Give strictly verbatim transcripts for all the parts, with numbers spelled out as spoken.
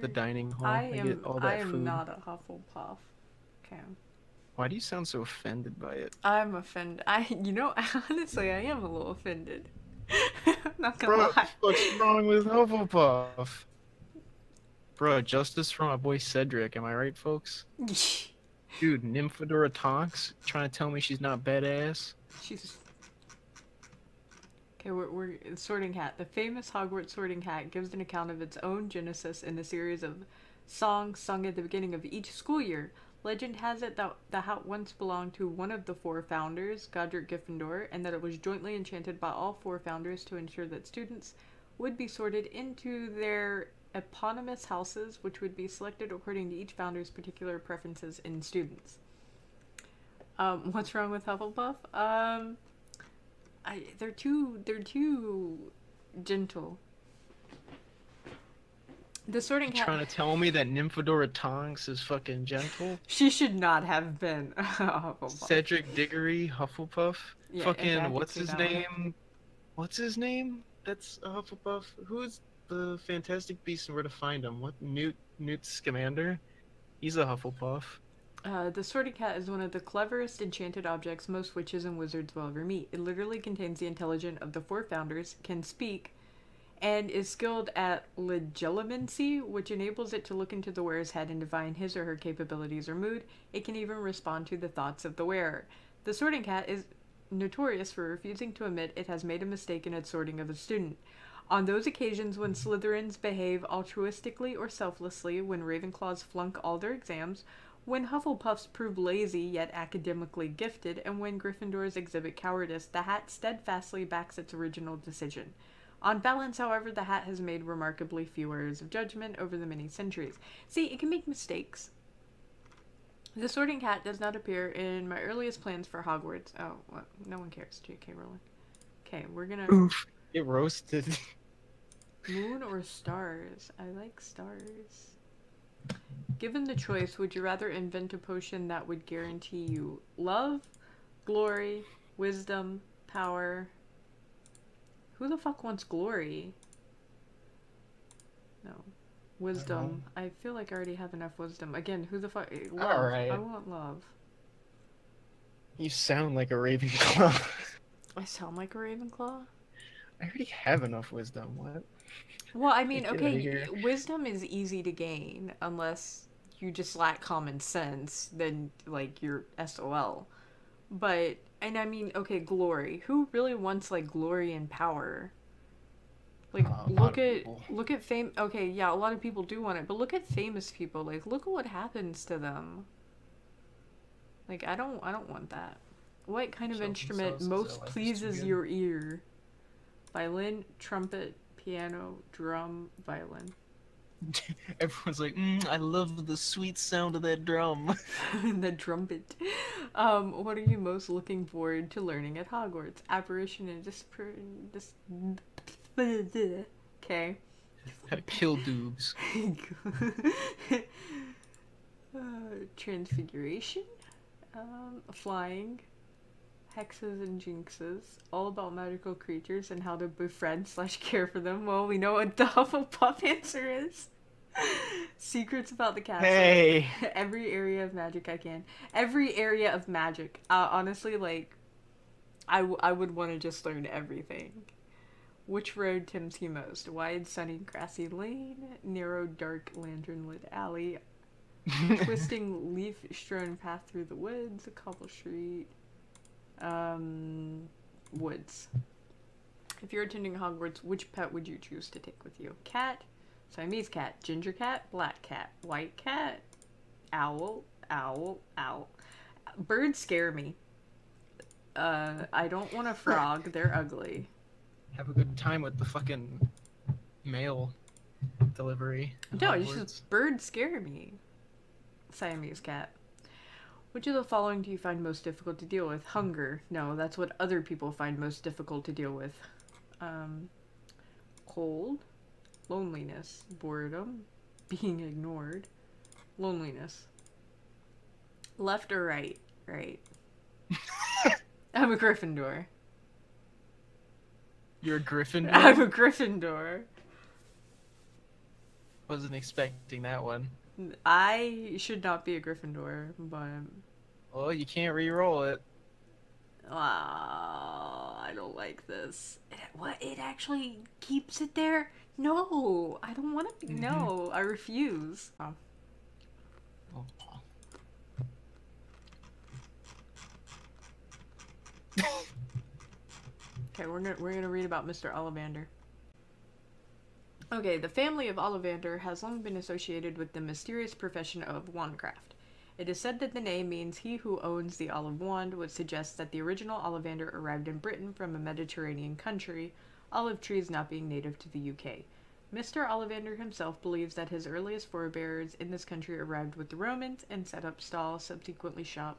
The dining hall. I am, I get all that I am food. Not a Hufflepuff. Okay. Why do you sound so offended by it? I'm offended. I, you know, honestly, I am a little offended. I'm not gonna Bro, lie. What's wrong with Hufflepuff? Bro, justice for my boy Cedric. Am I right, folks? Dude, Nymphadora Tonks trying to tell me she's not badass. She's. Okay, we're, we're Sorting Hat. The famous Hogwarts Sorting Hat gives an account of its own genesis in a series of songs sung at the beginning of each school year. Legend has it that the hat once belonged to one of the four founders, Godric Gryffindor, and that it was jointly enchanted by all four founders to ensure that students would be sorted into their eponymous houses, which would be selected according to each founder's particular preferences in students. Um, what's wrong with Hufflepuff? Um, I, they're too, they're too gentle. The Sorting Hat. Trying to tell me that Nymphadora Tonks is fucking gentle? She should not have been a Hufflepuff. Cedric Diggory, Hufflepuff. Yeah, fucking exactly what's his name? One. What's his name? That's a Hufflepuff. Who's the Fantastic Beasts and Where to Find Them? What Newt Newt Scamander? He's a Hufflepuff. Uh, the Sorting Hat is one of the cleverest enchanted objects most witches and wizards will ever meet. It literally contains the intelligence of the four founders, can speak, and is skilled at legilimency, which enables it to look into the wearer's head and divine his or her capabilities or mood. It can even respond to the thoughts of the wearer. The Sorting Hat is notorious for refusing to admit it has made a mistake in its sorting of a student. On those occasions when Slytherins behave altruistically or selflessly, when Ravenclaws flunk all their exams, when Hufflepuffs prove lazy yet academically gifted, and when Gryffindors exhibit cowardice, the hat steadfastly backs its original decision. On balance, however, the hat has made remarkably few errors of judgment over the many centuries. See, it can make mistakes. The Sorting Hat does not appear in my earliest plans for Hogwarts. Oh, well, no one cares, J K. Rowling. Okay, we're gonna... Oof, it roasted. Moon or stars? I like stars. Given the choice, would you rather invent a potion that would guarantee you love, glory, wisdom, power... Who the fuck wants glory? No. Wisdom. I, I feel like I already have enough wisdom. Again, who the fuck? Love. All right. I want love. You sound like a Ravenclaw. I sound like a Ravenclaw? I already have enough wisdom. What? Well, I mean, okay, wisdom is easy to gain unless you just lack common sense. Then, like, you're S O L. But... And I mean, okay, glory. Who really wants like glory and power? Like, uh, look at look at fame. Okay, yeah, a lot of people do want it, but look at famous people. Like, look at what happens to them. Like, I don't, I don't want that. What kind of instrument most pleases your ear? Violin, trumpet, piano, drum, violin. Everyone's like, mm, I love the sweet sound of that drum. The trumpet. Um, what are you most looking forward to learning at Hogwarts? Apparition and dispr... Dis okay. How to kill doobs. uh, transfiguration? Um, flying? Hexes and jinxes, all about magical creatures and how to befriend slash care for them. Well, we know what the Hufflepuff answer is. Secrets about the castle. Hey! Every area of magic I can. Every area of magic. Uh, honestly, like, I, w I would want to just learn everything. Which road tempts you most? Wide, sunny, grassy lane, narrow, dark, lantern-lit alley, twisting, leaf-strewn path through the woods, a cobble street... Um, woods. If you're attending Hogwarts, which pet would you choose to take with you? Cat, Siamese cat, ginger cat, black cat, white cat, owl, owl, owl. Birds scare me. Uh, I don't want a frog. They're ugly. Have a good time with the fucking mail delivery. No, it's just birds scare me. Siamese cat. Which of the following do you find most difficult to deal with? Hunger. No, that's what other people find most difficult to deal with. Um, cold. Loneliness. Boredom. Being ignored. Loneliness. Left or right? Right. I'm a Gryffindor. You're a Gryffindor? I'm a Gryffindor. Wasn't expecting that one. I should not be a Gryffindor, but... Well, you can't re-roll it. Oh, I don't like this. It, what? It actually keeps it there? No, I don't want to. Mm-hmm. No, I refuse. Oh. Oh. Okay, we're gonna, we're gonna read about Mister Ollivander. Okay, the family of Ollivander has long been associated with the mysterious profession of wandcraft. It is said that the name means he who owns the olive wand, which suggests that the original Ollivander arrived in Britain from a Mediterranean country, olive trees not being native to the U K. Mister Ollivander himself believes that his earliest forebears in this country arrived with the Romans and set up stall, subsequently shop,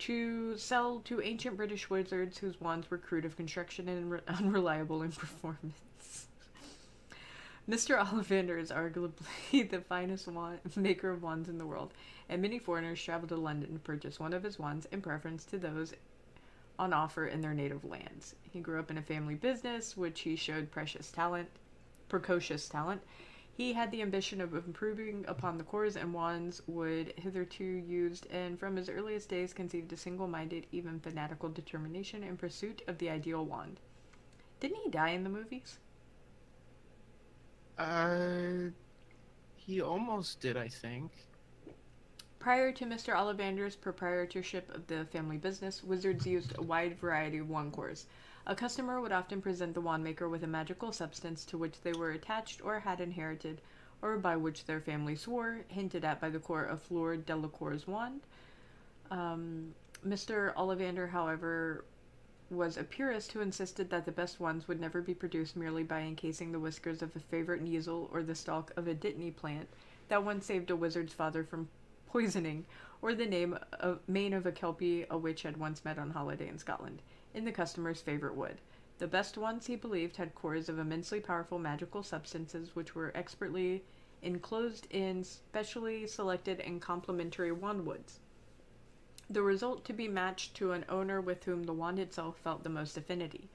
to sell to ancient British wizards whose wands were crude of construction and unreliable in performance. Mister Ollivander is arguably the finest wand maker of wands in the world, and many foreigners travel to London to purchase one of his wands in preference to those on offer in their native lands. He grew up in a family business, which he showed precious talent, precocious talent. He had the ambition of improving upon the cores and wands would hitherto used, and from his earliest days conceived a single-minded, even fanatical determination in pursuit of the ideal wand. Didn't he die in the movies? Uh, he almost did, I think. Prior to Mister Ollivander's proprietorship of the family business, wizards used a wide variety of wand cores. A customer would often present the wandmaker with a magical substance to which they were attached or had inherited, or by which their family swore, hinted at by the core of Fleur Delacour's wand. Um, Mister Ollivander, however, was a purist who insisted that the best ones would never be produced merely by encasing the whiskers of a favorite weasel or the stalk of a Dittany plant that once saved a wizard's father from poisoning, or the name of, mane of a Kelpie a witch had once met on holiday in Scotland. In the customer's favorite wood. The best ones, he believed, had cores of immensely powerful magical substances which were expertly enclosed in specially selected and complementary wand woods. The result to be matched to an owner with whom the wand itself felt the most affinity.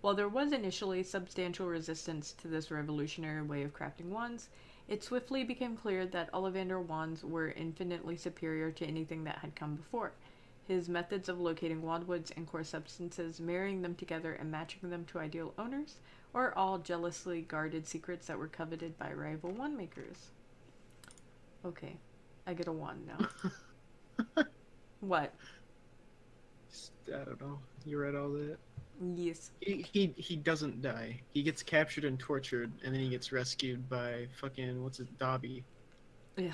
While there was initially substantial resistance to this revolutionary way of crafting wands, it swiftly became clear that Ollivander wands were infinitely superior to anything that had come before. His methods of locating wandwoods and core substances, marrying them together and matching them to ideal owners, are all jealously guarded secrets that were coveted by rival wandmakers. Okay, I get a wand now. What? Just, I don't know. You read all that? Yes. He, he he doesn't die. He gets captured and tortured, and then he gets rescued by fucking, what's it, Dobby. Ugh.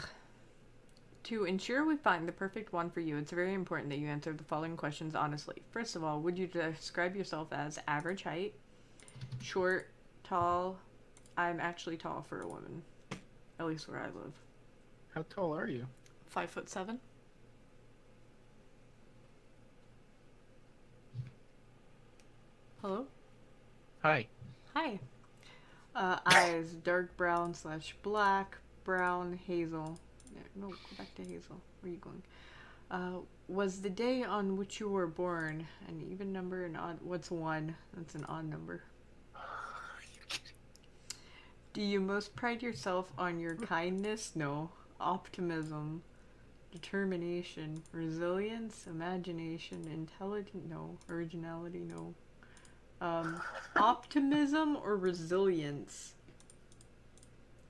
To ensure we find the perfect wand for you, it's very important that you answer the following questions honestly. First of all, would you describe yourself as average height, short, tall? I'm actually tall for a woman, at least where I live. How tall are you? Five foot seven. Hello? Hi. Hi. Uh, eyes, dark brown slash black, brown, hazel. No, go back to Hazel. Where are you going? Uh, was the day on which you were born an even number and odd? What's one? That's an odd number. Do you most pride yourself on your kindness? No. Optimism, determination, resilience, imagination, intelligence? No. Originality? No. Um, optimism or resilience?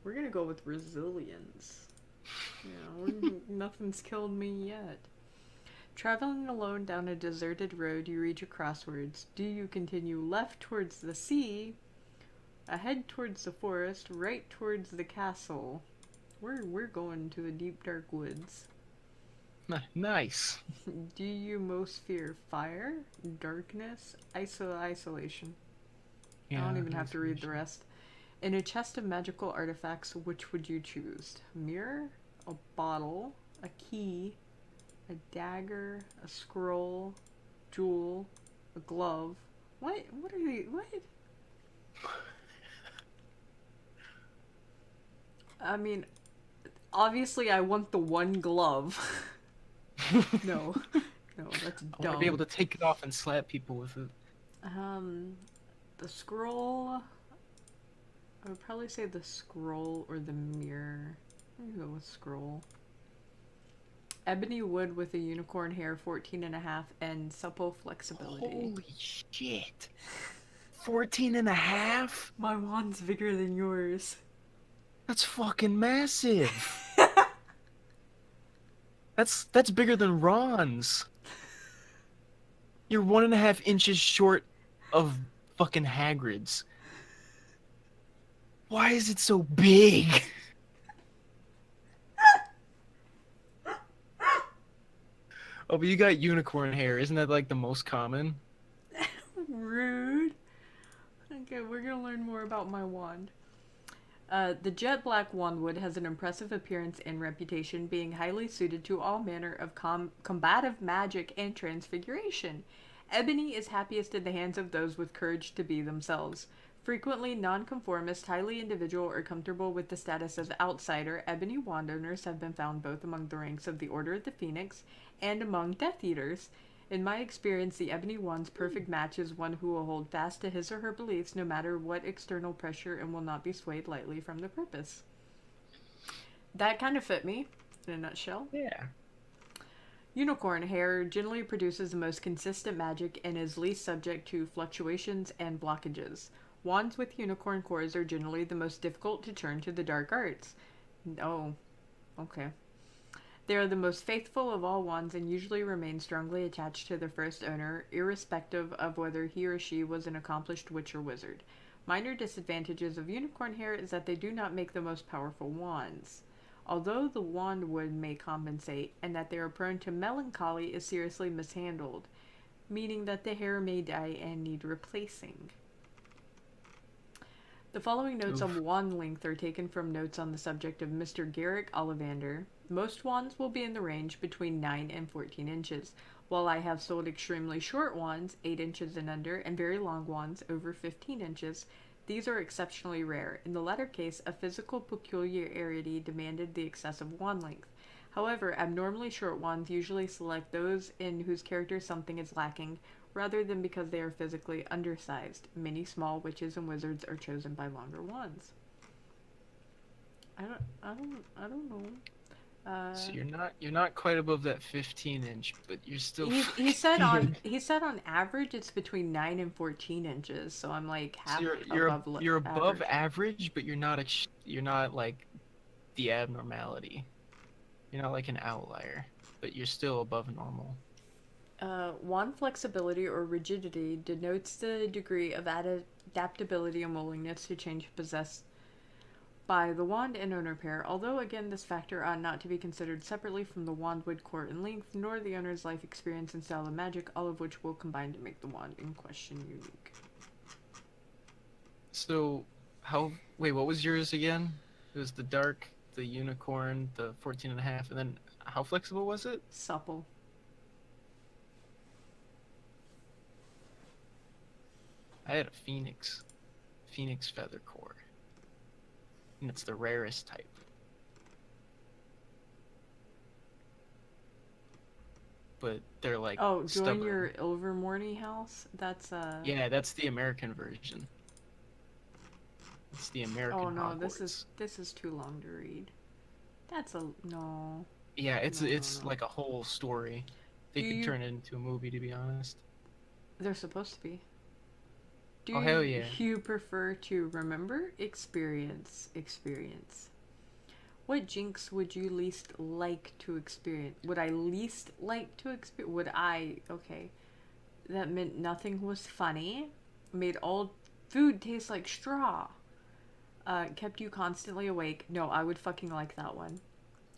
We're gonna go with resilience. Yeah, nothing's killed me yet. Traveling alone down a deserted road, you reach a crossroads. Do you continue left towards the sea, ahead towards the forest, right towards the castle? We're, we're going to the deep dark woods. Nice. Do you most fear fire, darkness, iso isolation? Yeah, I don't even have to read the rest. In a chest of magical artifacts, which would you choose? Mirror, a bottle, a key, a dagger, a scroll, jewel, a glove. What? What are you? What? I mean, obviously I want the one glove. No. No, that's dumb. I want to be able to take it off and slap people with it. Um, the scroll... I would probably say the scroll or the mirror. I'm gonna go with scroll. Ebony wood with a unicorn hair, fourteen and a half, and supple flexibility. Holy shit. fourteen and a half? My wand's bigger than yours. That's fucking massive. that's that's bigger than Ron's. You're one and a half inches short of fucking Hagrid's. Why is it so big? Oh, but you got unicorn hair. Isn't that like the most common? Rude. Okay, we're gonna learn more about my wand. Uh, the jet black wandwood has an impressive appearance and reputation, being highly suited to all manner of com combative magic and transfiguration. Ebony is happiest in the hands of those with courage to be themselves. Frequently nonconformist, highly individual, or comfortable with the status of outsider, ebony wand owners have been found both among the ranks of the Order of the Phoenix and among Death Eaters. In my experience, the ebony wand's perfect match is one who will hold fast to his or her beliefs no matter what external pressure and will not be swayed lightly from the purpose. That kind of fit me, in a nutshell. Yeah. Unicorn hair generally produces the most consistent magic and is least subject to fluctuations and blockages. Wands with unicorn cores are generally the most difficult to turn to the dark arts. Oh, okay. They are the most faithful of all wands and usually remain strongly attached to their first owner, irrespective of whether he or she was an accomplished witch or wizard. Minor disadvantages of unicorn hair is that they do not make the most powerful wands. Although the wandwood may compensate, and that they are prone to melancholy is seriously mishandled, meaning that the hair may die and need replacing. The following notes Oof. on wand length are taken from notes on the subject of Mister Garrick Ollivander. Most wands will be in the range between nine and fourteen inches, while I have sold extremely short wands, eight inches and under, and very long wands, over fifteen inches. These are exceptionally rare. In the latter case, a physical peculiarity demanded the excessive wand length. However, abnormally short wands usually select those in whose character something is lacking, rather than because they are physically undersized. Many small witches and wizards are chosen by longer wands. I don't, I don't, I don't know. Uh, so you're not, you're not quite above that fifteen inch, but you're still. He, he said on, he said on average it's between nine and fourteen inches. So I'm like half so you're, you're above. You're above average. average, but you're not a, you're not like, the abnormality. You're not like an outlier, but you're still above normal. Uh, wand flexibility or rigidity denotes the degree of ad adaptability and willingness to change possessed by the wand and owner pair, although again this factor ought not to be considered separately from the wandwood core in length, nor the owner's life experience and style of magic, all of which will combine to make the wand in question unique. So, how, wait, what was yours again? It was the dark, the unicorn, the fourteen and a half, and then how flexible was it? Supple. I had a phoenix, phoenix feather core, and it's the rarest type. But they're like oh, join stubborn. your Ilvermorny house. That's uh. Yeah, that's the American version. It's the American. Oh no, Hogwarts. this is this is too long to read. That's a no. Yeah, it's no, it's no, no. like a whole story. They Do could you... turn it into a movie, to be honest. They're supposed to be. Do oh, hell yeah. you prefer to remember, experience, experience? What jinx would you least like to experience? Would I least like to experience? Would I? Okay. That meant nothing was funny. Made all food taste like straw. Uh, kept you constantly awake. No, I would fucking like that one.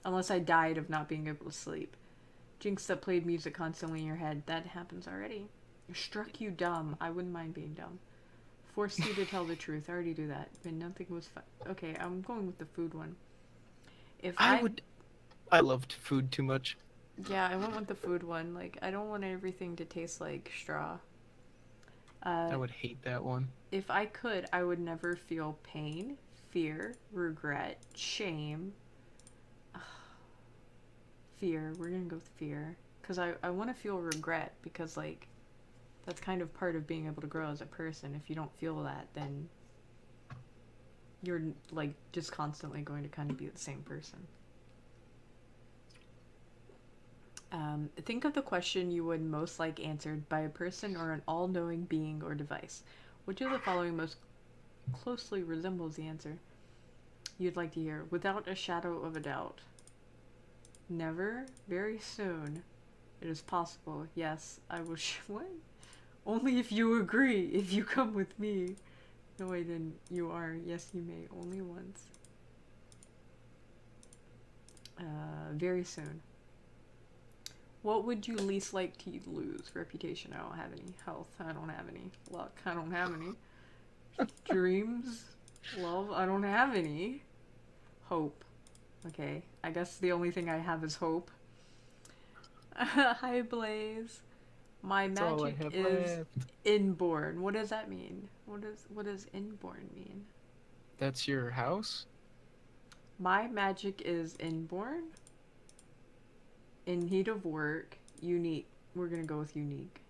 Unless I died of not being able to sleep. Jinx that played music constantly in your head. That happens already. Struck you dumb. I wouldn't mind being dumb. Forced you to tell the truth. I already do that. But nothing was fun. Okay, I'm going with the food one. If I, I would... I loved food too much. Yeah, I went with the food one. Like, I don't want everything to taste like straw. Uh, I would hate that one. If I could, I would never feel pain, fear, regret, shame. Ugh. Fear. We're gonna go with fear. Because I, I want to feel regret. Because, like... That's kind of part of being able to grow as a person. If you don't feel that, then you're like just constantly going to kind of be the same person. Um, think of the question you would most like answered by a person or an all-knowing being or device. Which of the following most closely resembles the answer you'd like to hear? Without a shadow of a doubt. Never. Very soon. It is possible. Yes, I will. What? Only if you agree. If you come with me. No, I didn't. You are. Yes, you may. Only once. Uh, very soon. What would you least like to lose? Reputation. I don't have any. Health. I don't have any. Luck. I don't have any. Dreams. Love. I don't have any. Hope. Okay. I guess the only thing I have is hope. Hi, Blaze. My magic is left. Inborn. What does that mean? What does what does inborn mean? That's your house? My magic is inborn. In need of work. Unique. We're gonna go with unique.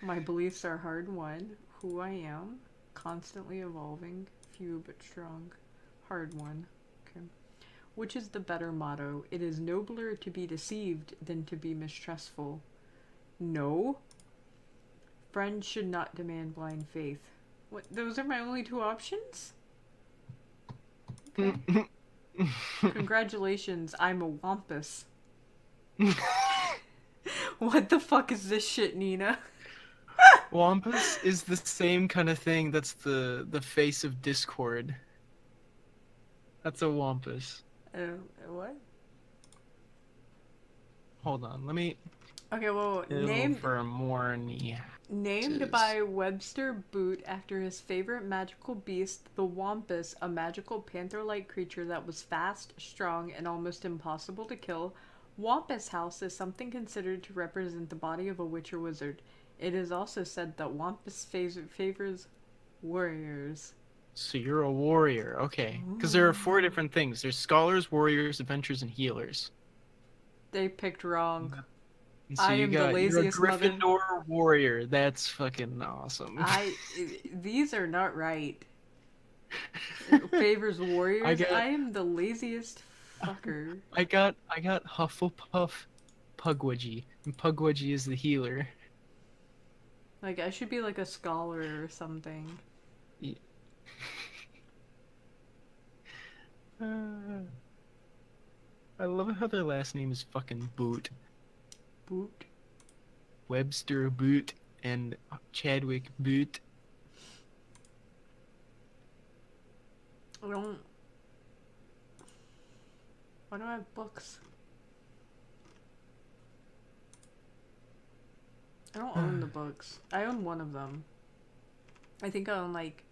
My beliefs are hard won. Who I am. Constantly evolving. Few but strong. Hard won. Okay. Which is the better motto? It is nobler to be deceived than to be mistrustful. No. Friends should not demand blind faith. What? Those are my only two options? Okay. Congratulations, I'm a Wampus. What the fuck is this shit, Nina? Wampus is the same kind of thing that's the, the face of discord. That's a Wampus. Uh, what? Hold on, let me... Okay, well, named... Ilvermorny. Named by Webster Boot after his favorite magical beast, the Wampus, a magical panther-like creature that was fast, strong, and almost impossible to kill. Wampus House is something considered to represent the body of a witch or wizard. It is also said that Wampus favors warriors. So you're a warrior, okay. Because there are four different things. There's scholars, warriors, adventurers, and healers. They picked wrong. Mm-hmm. So I am got, the laziest you're a Gryffindor mother. Warrior. That's fucking awesome. I these are not right. Favors warriors. I, got, I am the laziest fucker. I got I got Hufflepuff, Pukwudgie, and Pukwudgie is the healer. Like I should be like a scholar or something. Yeah. uh, I love how their last name is fucking Boot. Boot. Webster Boot and Chadwick Boot. I don't... Why do I have books? I don't own the books. I own one of them. I think I own like